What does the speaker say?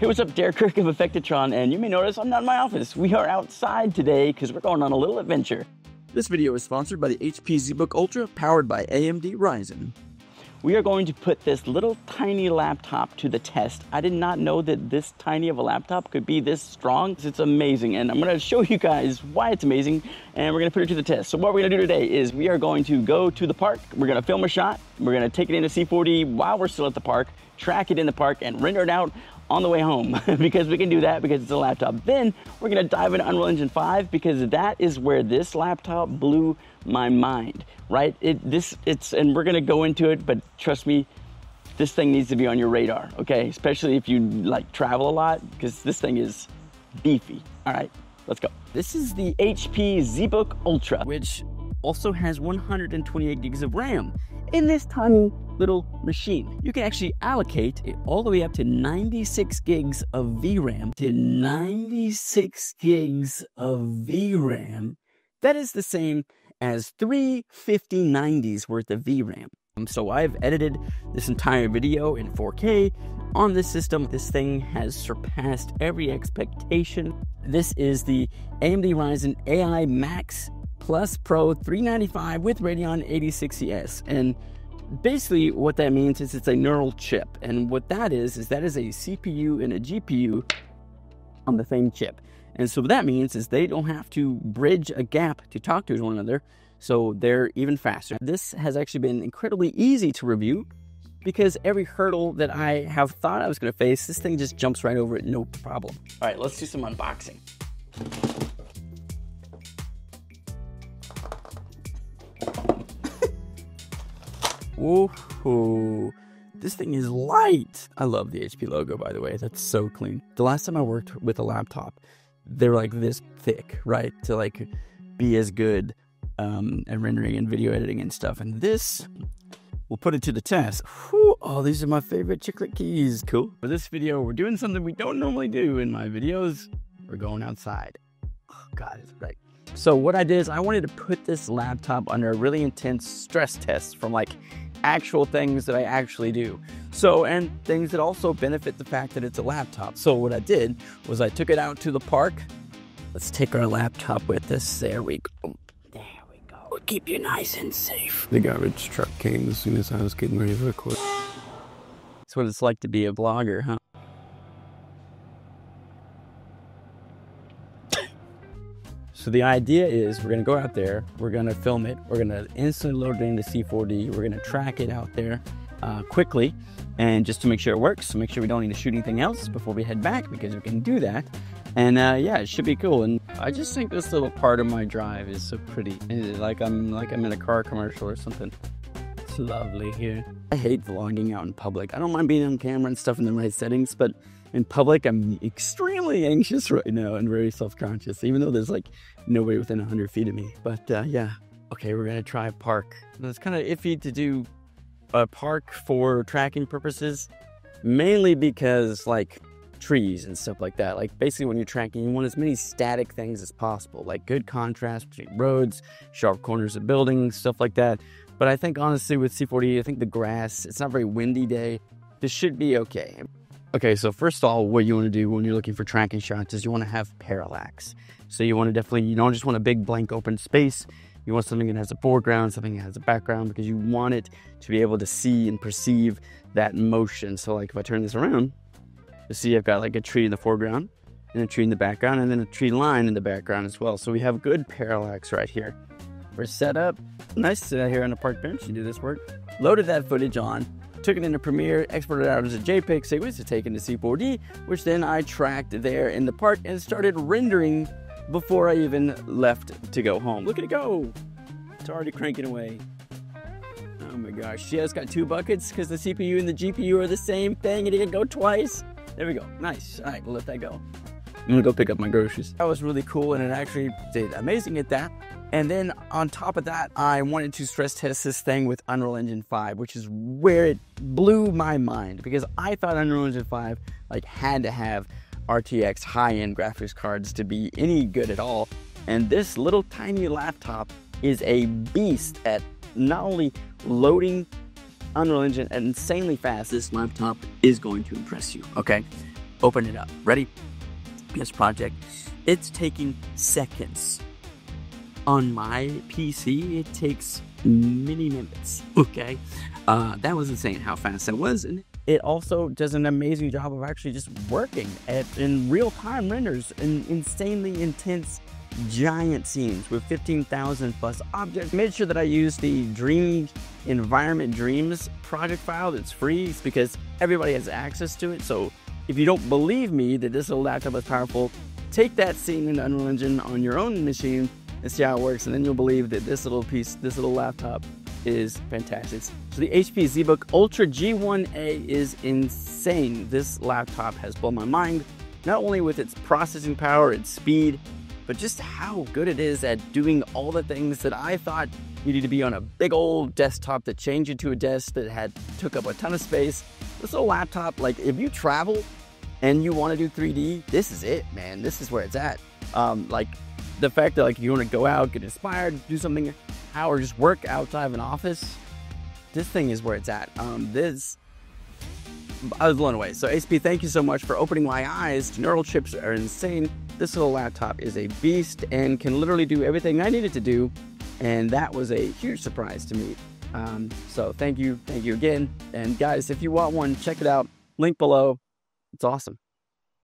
Hey, what's up? Derek Kirk of Effectatron, and you may notice I'm not in my office. We are outside today because we're going on a little adventure. This video is sponsored by the HP ZBook Ultra, powered by AMD Ryzen. We are going to put this little tiny laptop to the test. I did not know that this tiny of a laptop could be this strong. It's amazing, and I'm going to show you guys why it's amazing, and we're going to put it to the test. So what we're going to do today is we are going to go to the park. We're going to film a shot. We're going to take it into C4D while we're still at the park, track it in the park, and render it out on the way home because we can do that because it's a laptop. Then we're gonna dive into Unreal Engine 5 because that is where this laptop blew my mind, right? And we're gonna go into it, but trust me, this thing needs to be on your radar, okay? Especially if you like travel a lot because this thing is beefy. All right, let's go. This is the HP ZBook Ultra, which also has 128 gigs of RAM in this tiny little machine. You can actually allocate it all the way up to 96 gigs of VRAM. That is the same as 3 5090s worth of VRAM. So I've edited this entire video in 4K on this system. This thing has surpassed every expectation. This is the AMD Ryzen AI Max Plus Pro 395 with Radeon 86S, and basically what that means is it's a neural chip, and what that is a CPU and a GPU on the same chip. And so what that means is they don't have to bridge a gap to talk to one another, so they're even faster. This has actually been incredibly easy to review because every hurdle that I have thought I was going to face, this thing just jumps right over it, no problem. All right, let's do some unboxing. Whoa, this thing is light. I love the HP logo, by the way. That's so clean. The last time I worked with a laptop, they were like this thick, right? To like be as good at rendering and video editing and stuff. And this, we'll put it to the test. Whew, oh, these are my favorite chiclet keys. Cool. For this video, we're doing something we don't normally do in my videos. We're going outside. Oh God, it's bright. So what I did is I wanted to put this laptop under a really intense stress test from like actual things that I actually do. So, and things that also benefit the fact that it's a laptop. So what I did was I took it out to the park. Let's take our laptop with us. There we go. There we go. We'll keep you nice and safe. The garbage truck came as soon as I was getting ready to record. That's what it's like to be a vlogger, huh? So the idea is we're gonna go out there, we're gonna film it, we're gonna instantly load it into C4D, we're gonna track it out there quickly, and just to make sure it works, so make sure we don't need to shoot anything else before we head back, because we can do that. And yeah, it should be cool. And I just think this little part of my drive is so pretty. It's like I'm in a car commercial or something. It's lovely here. I hate vlogging out in public. I don't mind being on camera and stuff in the right settings, but in public, I'm extremely anxious right now and very self-conscious, even though there's like nobody within 100 feet of me. But yeah, okay, we're gonna try a park. And it's kind of iffy to do a park for tracking purposes, mainly because like trees and stuff like that. Like basically when you're tracking, you want as many static things as possible, like good contrast between roads, sharp corners of buildings, stuff like that. But I think honestly with C4D, I think the grass, it's not a very windy day. This should be okay. Okay, so first of all, what you want to do when you're looking for tracking shots is you want to have parallax. So you want to definitely, you don't just want a big blank open space. You want something that has a foreground, something that has a background, because you want it to be able to see and perceive that motion. So like if I turn this around, you'll see I've got like a tree in the foreground and a tree in the background and then a tree line in the background as well. So we have good parallax right here. We're set up. Nice to sit out here on the park bench and do this work. Loaded that footage on. Took it into Premiere, exported it out as a JPEG sequence to take into C4D, which then I tracked there in the park and started rendering before I even left to go home. Look at it go. It's already cranking away. Oh my gosh. Yeah, it's got two buckets because the CPU and the GPU are the same thing and it can go twice. There we go. Nice. All right, we'll let that go. I'm gonna go pick up my groceries. That was really cool and it actually did amazing at that. And then on top of that, I wanted to stress test this thing with Unreal Engine 5, which is where it blew my mind, because I thought Unreal Engine 5 like had to have RTX high-end graphics cards to be any good at all. And this little tiny laptop is a beast at not only loading Unreal Engine insanely fast, this laptop is going to impress you, okay? open it up. Ready? This project, it's taking seconds. On my PC, it takes many minutes, okay? That was insane how fast that was. And it also does an amazing job of actually just working in real-time renders in insanely intense giant scenes with 15,000 plus objects. Made sure that I used the Dreamy Environment Dreams project file that's free. It's because everybody has access to it. So if you don't believe me that this little laptop is powerful, take that scene in Unreal Engine on your own machine and see how it works, and then you'll believe that this little piece, this little laptop is fantastic. So the HP ZBook Ultra G1A is insane. This laptop has blown my mind, not only with its processing power, its speed, but just how good it is at doing all the things that I thought needed to be on a big old desktop that changed into a desk that had took up a ton of space. This little laptop, like if you travel and you want to do 3D, this is it, man. This is where it's at. Like the fact that like you want to go out, get inspired, do something, or just work outside of an office, this thing is where it's at. I was blown away. So HP, thank you so much for opening my eyes. Neural chips are insane. This little laptop is a beast and can literally do everything I needed to do, and that was a huge surprise to me. So thank you again. And guys, if you want one, check it out. Link below. It's awesome.